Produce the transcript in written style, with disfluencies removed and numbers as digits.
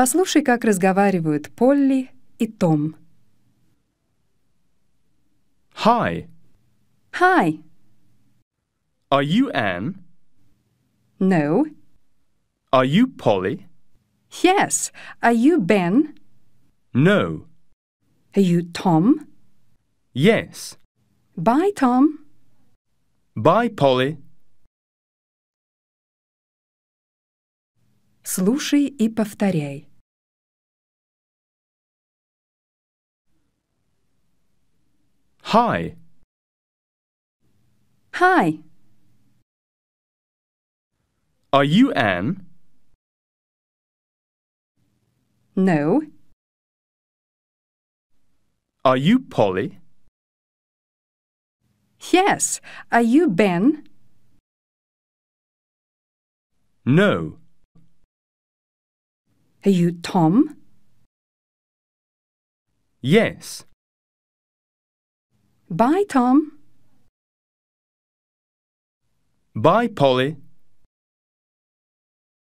Послушай, как разговаривают Полли и Том. Hi. Hi. Are you Anne? No. Are you Polly? Yes. Are you Ben? No. Are you Tom? Yes. Bye, Tom. Bye, Polly. Слушай и повторяй. Hi. Hi. Are you Anne? No. Are you Polly? Yes. Are you Ben? No. Are you Tom? Yes. Bye, Tom. Bye, Polly.